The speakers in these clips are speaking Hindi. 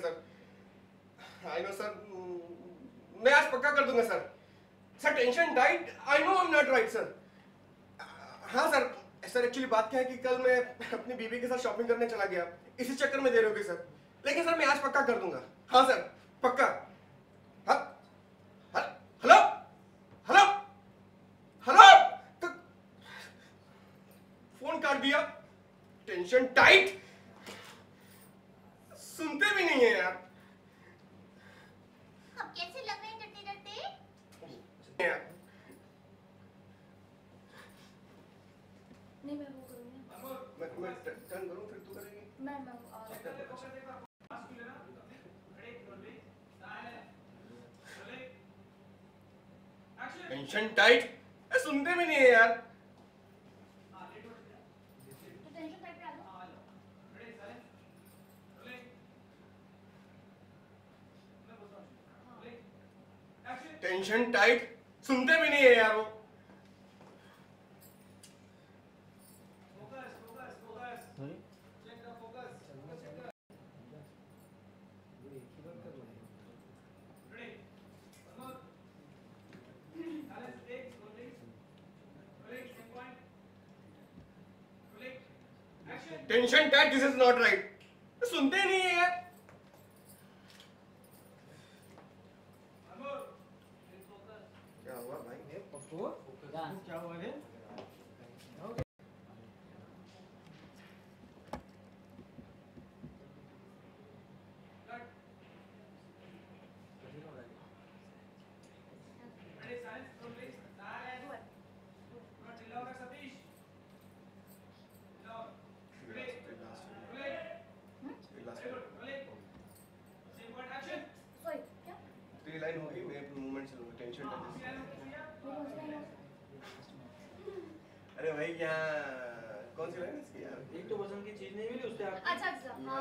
सर आई नो सर, मैं आज पक्का कर दूंगा sir. Sir tension diet, I know I am not right sir. हाँ सर, सर एक्चुअली बात क्या है कि कल मैं अपनी बीबी के साथ शॉपिंग करने चला गया, इसी चक्कर में देर हो गई सर। लेकिन सर मैं आज पक्का कर दूंगा। हाँ सर पक्का। हेलो हेलो हेलो, फोन काट दिया। टेंशन टाइट, सुनते भी नहीं है यार। अब कैसे लग रहे हैं डरते डरते? नहीं मैं टर्न करूं फिर तू करेगी। मैं टेंशन टाइट, सुनते भी नहीं है यार। टेंशन टाइट, सुनते भी नहीं है यार वो। Tension tight, this is not right, सुनते नहीं है यार। क्या हुआ भाई? क्या हुआ रे? लाइन होगी, मैं मूवमेंट से लूंगा। टेंशन टाइट, अरे भाई क्या कौन सी लाइन है इसकी यार? एक तो वजन की चीज नहीं मिली उससे। अच्छा हां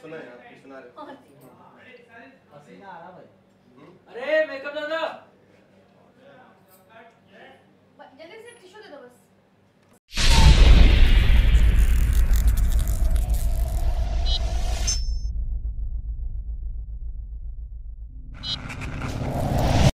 सुना यार, सुना रहे। पसीना आ रहा भाई। अरे मेकअप दादा।